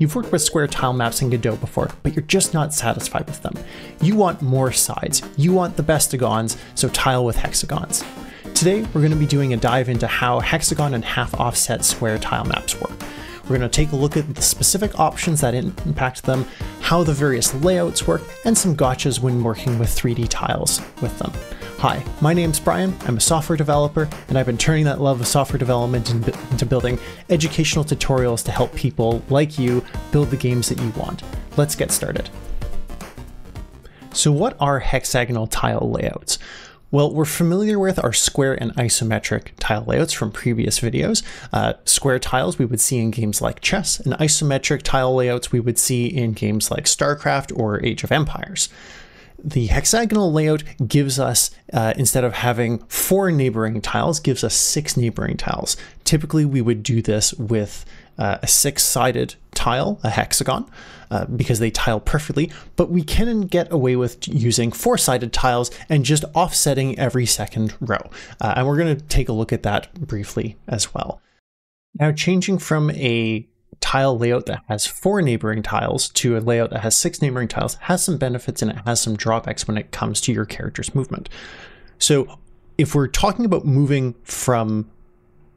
You've worked with square tile maps in Godot before, but you're just not satisfied with them. You want more sides. You want the bestagons, so tile with hexagons. Today, we're going to be doing a dive into how hexagon and half offset square tile maps work. We're going to take a look at the specific options that impact them, how the various layouts work, and some gotchas when working with 3D tiles with them. Hi, my name's Brian, I'm a software developer, and I've been turning that love of software development into building educational tutorials to help people like you build the games that you want. Let's get started. So what are hexagonal tile layouts? Well, we're familiar with our square and isometric tile layouts from previous videos. Square tiles we would see in games like chess, and isometric tile layouts we would see in games like StarCraft or Age of Empires. The hexagonal layout gives us, instead of having 4 neighboring tiles, gives us 6 neighboring tiles. Typically, we would do this with a 6-sided tile, a hexagon, because they tile perfectly, but we can get away with using 4-sided tiles and just offsetting every second row. And we're going to take a look at that briefly as well. Now, changing from a tile layout that has 4 neighboring tiles to a layout that has 6 neighboring tiles has some benefits and it has some drawbacks when it comes to your character's movement. So if we're talking about moving from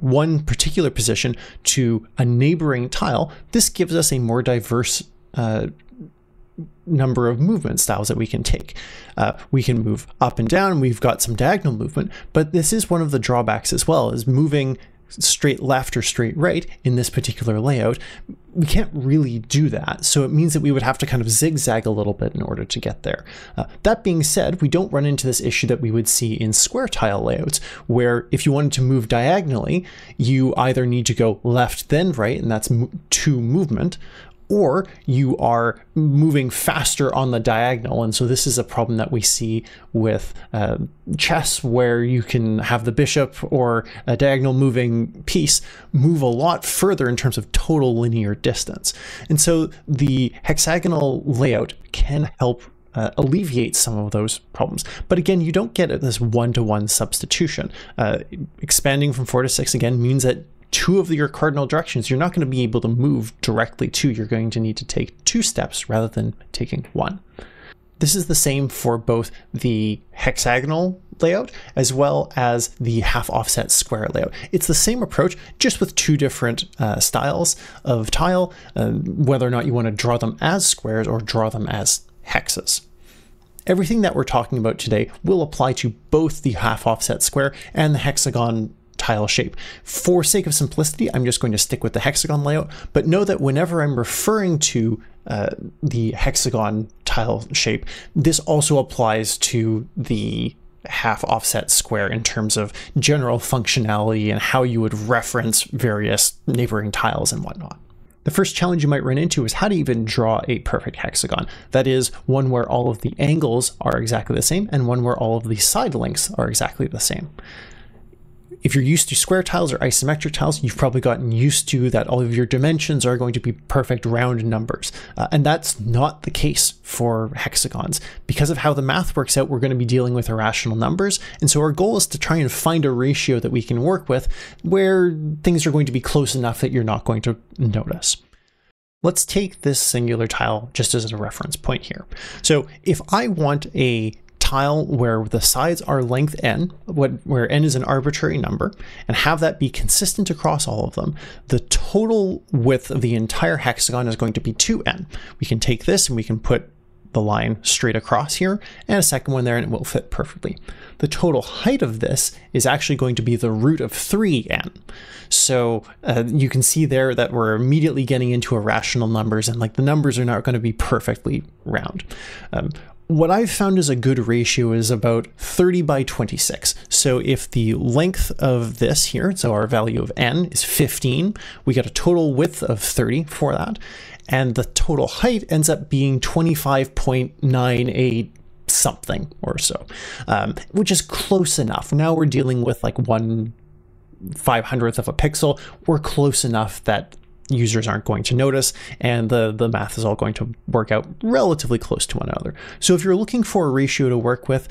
one particular position to a neighboring tile, this gives us a more diverse number of movement styles that we can take. We can move up and down, we've got some diagonal movement, but this is one of the drawbacks as well, is moving straight left or straight right in this particular layout. We can't really do that, so it means that we would have to kind of zigzag a little bit in order to get there. That being said, we don't run into this issue that we would see in square tile layouts, where if you wanted to move diagonally, you either need to go left then right, and that's 2 movement, or you are moving faster on the diagonal. And so this is a problem that we see with chess, where you can have the bishop or a diagonal moving piece move a lot further in terms of total linear distance. And so the hexagonal layout can help alleviate some of those problems. But again, you don't get this one-to-one substitution. Expanding from 4 to 6 again means that 2 of your cardinal directions, you're not going to be able to move directly to. You're going to need to take 2 steps rather than taking 1. This is the same for both the hexagonal layout as well as the half offset square layout. It's the same approach, just with 2 different styles of tile, whether or not you want to draw them as squares or draw them as hexes. Everything that we're talking about today will apply to both the half offset square and the hexagon tile shape. For sake of simplicity, I'm just going to stick with the hexagon layout, but know that whenever I'm referring to the hexagon tile shape, this also applies to the half offset square in terms of general functionality and how you would reference various neighboring tiles and whatnot. The first challenge you might run into is how to even draw a perfect hexagon. That is, one where all of the angles are exactly the same and one where all of the side lengths are exactly the same. If you're used to square tiles or isometric tiles, you've probably gotten used to that all of your dimensions are going to be perfect round numbers. And that's not the case for hexagons. Because of how the math works out, we're going to be dealing with irrational numbers. And so our goal is to try and find a ratio that we can work with where things are going to be close enough that you're not going to notice. Let's take this singular tile just as a reference point here. So if I want a tile where the sides are length n, where n is an arbitrary number, and have that be consistent across all of them, the total width of the entire hexagon is going to be 2n. We can take this and we can put the line straight across here and a second one there and it will fit perfectly. The total height of this is actually going to be the root of 3n. So you can see there that we're immediately getting into irrational numbers and like the numbers are not going to be perfectly round. What I've found is a good ratio is about 30 by 26. So if the length of this here, so our value of n is 15, we got a total width of 30 for that. And the total height ends up being 25.98 something or so, which is close enough. Now we're dealing with like 1/500th of a pixel. We're close enough that users aren't going to notice, and the math is all going to work out relatively close to one another. So if you're looking for a ratio to work with,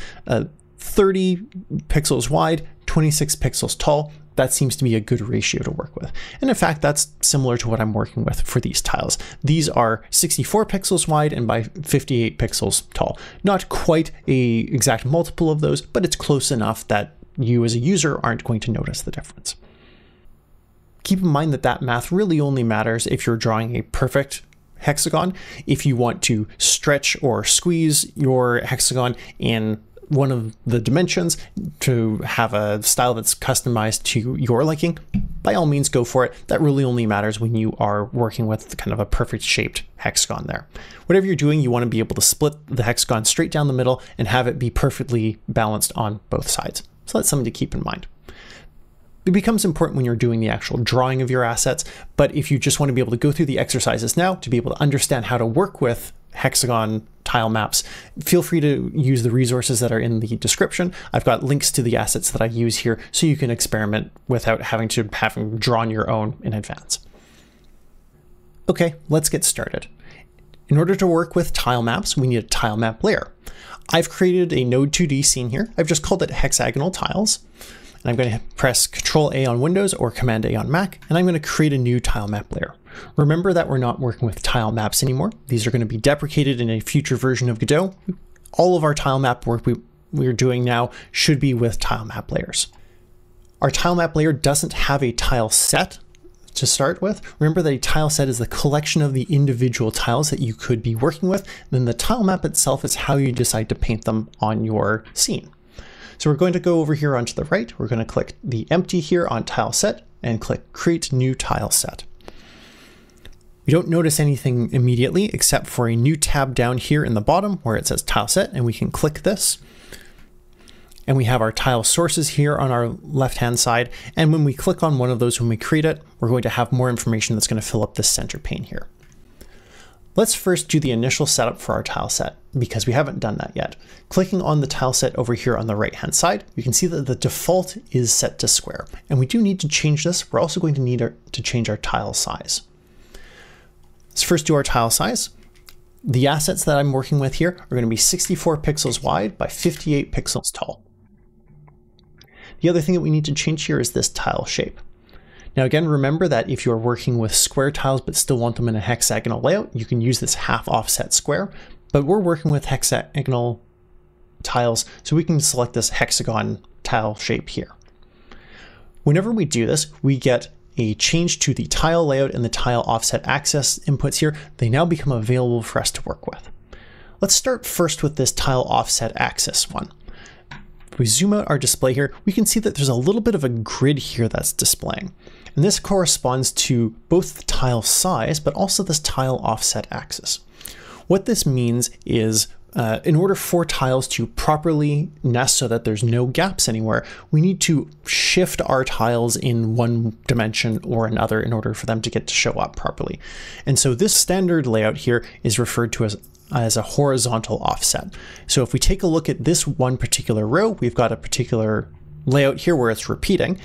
30 pixels wide, 26 pixels tall, that seems to be a good ratio to work with. And in fact, that's similar to what I'm working with for these tiles. These are 64 pixels wide and by 58 pixels tall. Not quite an exact multiple of those, but it's close enough that you as a user aren't going to notice the difference. Keep in mind that that math really only matters if you're drawing a perfect hexagon. If you want to stretch or squeeze your hexagon in one of the dimensions to have a style that's customized to your liking, by all means go for it. That really only matters when you are working with kind of a perfect shaped hexagon there. Whatever you're doing, you want to be able to split the hexagon straight down the middle and have it be perfectly balanced on both sides. So that's something to keep in mind. It becomes important when you're doing the actual drawing of your assets, but if you just want to be able to go through the exercises now to be able to understand how to work with hexagon tile maps, feel free to use the resources that are in the description. I've got links to the assets that I use here so you can experiment without having drawn your own in advance. Okay, let's get started. In order to work with tile maps, we need a tile map layer. I've created a Node 2D scene here. I've just called it Hexagonal Tiles. And I'm going to press Control A on Windows or Command A on Mac, and I'm going to create a new tile map layer. Remember that we're not working with tile maps anymore. These are going to be deprecated in a future version of Godot. All of our tile map work we're doing now should be with tile map layers. Our tile map layer doesn't have a tile set to start with. Remember that a tile set is the collection of the individual tiles that you could be working with. Then the tile map itself is how you decide to paint them on your scene. So we're going to go over here onto the right. We're going to click the empty here on tile set and click create new tile set. We don't notice anything immediately except for a new tab down here in the bottom where it says tile set, and we can click this. And we have our tile sources here on our left-hand side. And when we click on one of those, when we create it, we're going to have more information that's going to fill up this center pane here. Let's first do the initial setup for our tile set because we haven't done that yet. Clicking on the tile set over here on the right hand side, you can see that the default is set to square, and we do need to change this. We're also going to need to change our tile size. Let's first do our tile size. The assets that I'm working with here are going to be 64 pixels wide by 58 pixels tall. The other thing that we need to change here is this tile shape. Now again, remember that if you're working with square tiles but still want them in a hexagonal layout, you can use this half offset square, but we're working with hexagonal tiles, so we can select this hexagon tile shape here. Whenever we do this, we get a change to the tile layout and the tile offset access inputs here. They now become available for us to work with. Let's start first with this tile offset axis one. If we zoom out our display here, we can see that there's a little bit of a grid here that's displaying. And this corresponds to both the tile size, but also this tile offset axis. What this means is in order for tiles to properly nest so that there's no gaps anywhere, we need to shift our tiles in one dimension or another in order for them to get to show up properly. And so this standard layout here is referred to as a horizontal offset. So if we take a look at this one particular row, we've got a particular layout here where it's repeating,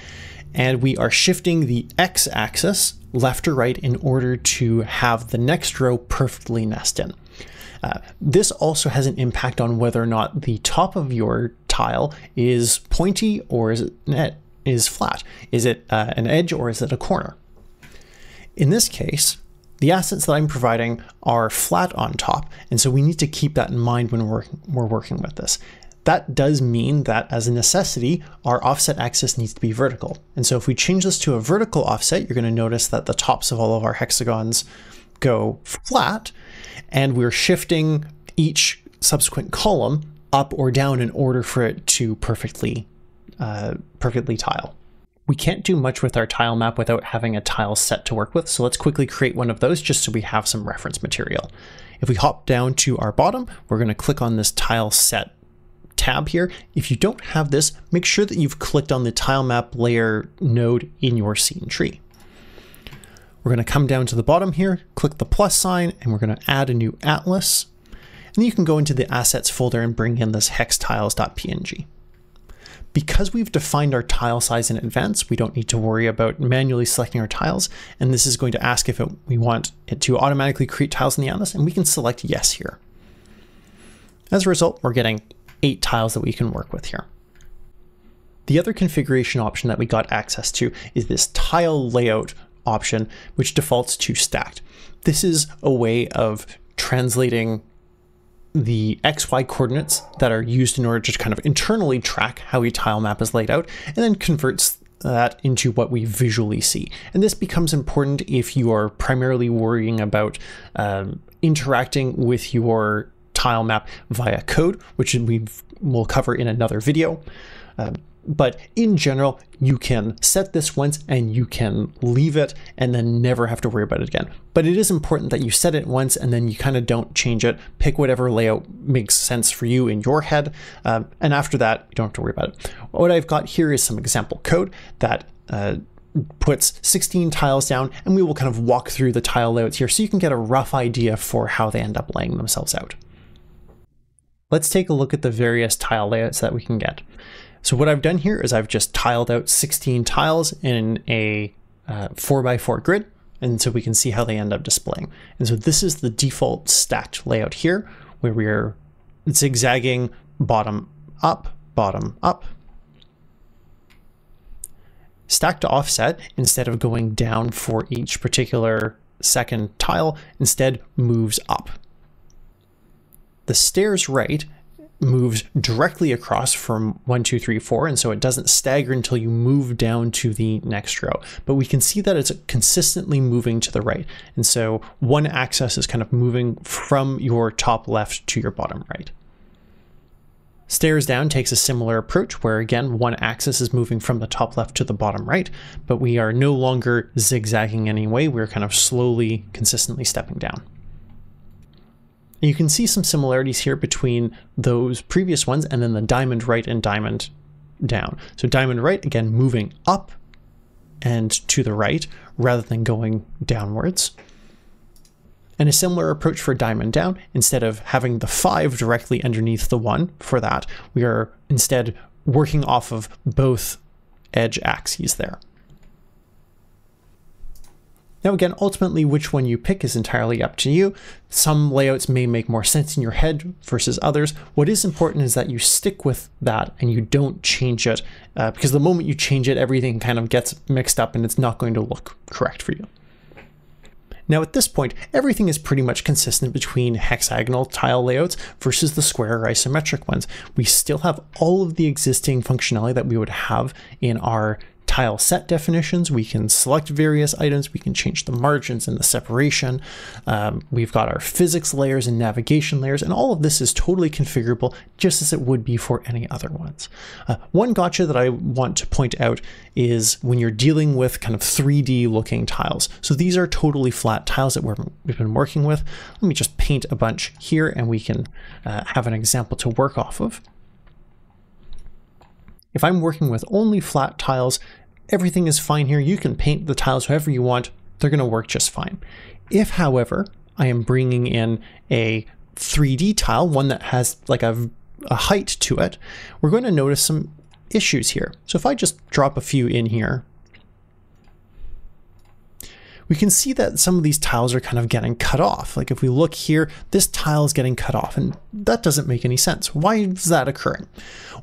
and we are shifting the x-axis left or right in order to have the next row perfectly nest in. This also has an impact on whether or not the top of your tile is pointy or is flat. Is it an edge or is it a corner? In this case, the assets that I'm providing are flat on top, and so we need to keep that in mind when we're working with this. That does mean that as a necessity, our offset axis needs to be vertical. And so if we change this to a vertical offset, you're going to notice that the tops of all of our hexagons go flat, and we're shifting each subsequent column up or down in order for it to perfectly tile. We can't do much with our tile map without having a tile set to work with, so let's quickly create one of those just so we have some reference material. If we hop down to our bottom, we're going to click on this tile set tab here. If you don't have this, make sure that you've clicked on the tile map layer node in your scene tree. We're going to come down to the bottom here, click the plus sign, and we're going to add a new atlas. And you can go into the assets folder and bring in this hextiles.png. Because we've defined our tile size in advance, we don't need to worry about manually selecting our tiles. And this is going to ask if we want it to automatically create tiles in the atlas, and we can select yes here. As a result, we're getting 8 tiles that we can work with here. The other configuration option that we got access to is this tile layout option, which defaults to stacked. This is a way of translating the XY coordinates that are used in order to kind of internally track how a tile map is laid out, and then converts that into what we visually see. And this becomes important if you are primarily worrying about interacting with your tile map via code, which we will cover in another video. But in general, you can set this once and you can leave it and then never have to worry about it again. But it is important that you set it once and then you kind of don't change it. Pick whatever layout makes sense for you in your head. And after that, you don't have to worry about it. What I've got here is some example code that puts 16 tiles down, and we will kind of walk through the tile layouts here so you can get a rough idea for how they end up laying themselves out. Let's take a look at the various tile layouts that we can get. So what I've done here is I've just tiled out 16 tiles in a 4x4 grid, and so we can see how they end up displaying. And so this is the default stacked layout here, where we're zigzagging bottom up, bottom up. Stacked to offset, instead of going down for each particular second tile, instead moves up. The stairs right moves directly across from 1, 2, 3, 4, and so it doesn't stagger until you move down to the next row. But we can see that it's consistently moving to the right, and so one axis is kind of moving from your top left to your bottom right. Stairs down takes a similar approach, where again one axis is moving from the top left to the bottom right, but we are no longer zigzagging anyway. We're kind of slowly, consistently stepping down. You can see some similarities here between those previous ones and then the diamond right and diamond down. So diamond right, again, moving up and to the right rather than going downwards. And a similar approach for diamond down. Instead of having the 5 directly underneath the 1 for that, we are instead working off of both edge axes there. Now again, ultimately which one you pick is entirely up to you. Some layouts may make more sense in your head versus others. What is important is that you stick with that and you don't change it, because the moment you change it, everything kind of gets mixed up and it's not going to look correct for you. Now at this point, everything is pretty much consistent between hexagonal tile layouts versus the square or isometric ones. We still have all of the existing functionality that we would have in our tile set definitions. We can select various items, we can change the margins and the separation. We've got our physics layers and navigation layers, and all of this is totally configurable just as it would be for any other ones. One gotcha that I want to point out is when you're dealing with kind of 3D looking tiles. So these are totally flat tiles that we've been working with. Let me just paint a bunch here and we can have an example to work off of. If I'm working with only flat tiles, everything is fine here. You can paint the tiles however you want. They're going to work just fine. If, however, I am bringing in a 3D tile, one that has like a height to it, we're going to notice some issues here. So if I just drop a few in here, we can see that some of these tiles are kind of getting cut off. Like if we look here, this tile is getting cut off, and that doesn't make any sense. Why is that occurring?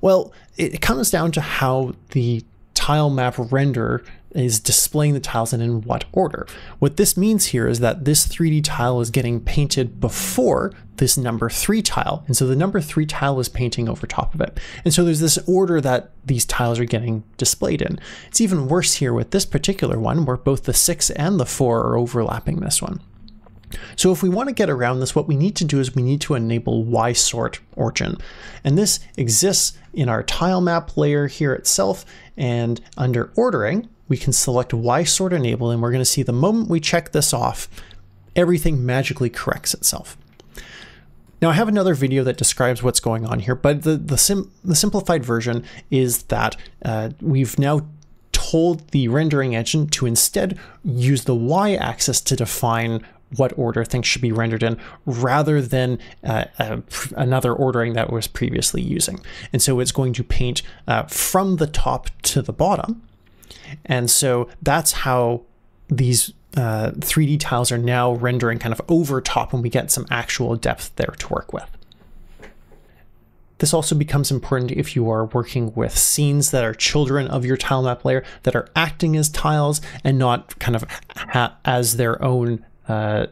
Well, it comes down to how the tile map renderer is displaying the tiles and in what order. What this means here is that this 3D tile is getting painted before this number 3 tile, and so the number 3 tile is painting over top of it. And so there's this order that these tiles are getting displayed in. It's even worse here with this particular one, where both the 6 and the 4 are overlapping this one. So if we want to get around this, what we need to do is we need to enable Y-sort origin. And this exists in our tile map layer here itself, and under ordering, we can select Y-sort enable, and we're going to see the moment we check this off, everything magically corrects itself. Now I have another video that describes what's going on here, but the simplified version is that we've now told the rendering engine to instead use the Y-axis to define what order things should be rendered in, rather than another ordering that was previously using. And so it's going to paint from the top to the bottom. And so that's how these 3D tiles are now rendering kind of over top, and we get some actual depth there to work with. This also becomes important if you are working with scenes that are children of your tile map layer, that are acting as tiles and not kind of as their own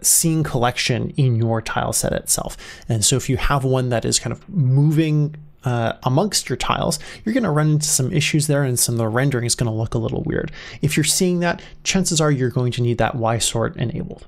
scene collection in your tile set itself. And so if you have one that is kind of moving amongst your tiles, you're going to run into some issues there, and some of the rendering is going to look a little weird. If you're seeing that, chances are you're going to need that Y sort enabled.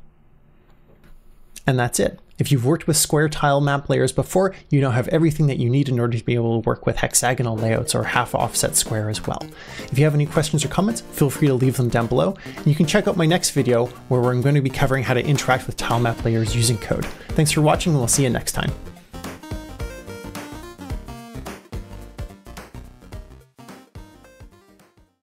And that's it. If you've worked with square tile map layers before, you now have everything that you need in order to be able to work with hexagonal layouts or half offset square as well. If you have any questions or comments, feel free to leave them down below. And you can check out my next video where I'm going to be covering how to interact with tile map layers using code. Thanks for watching, and we'll see you next time.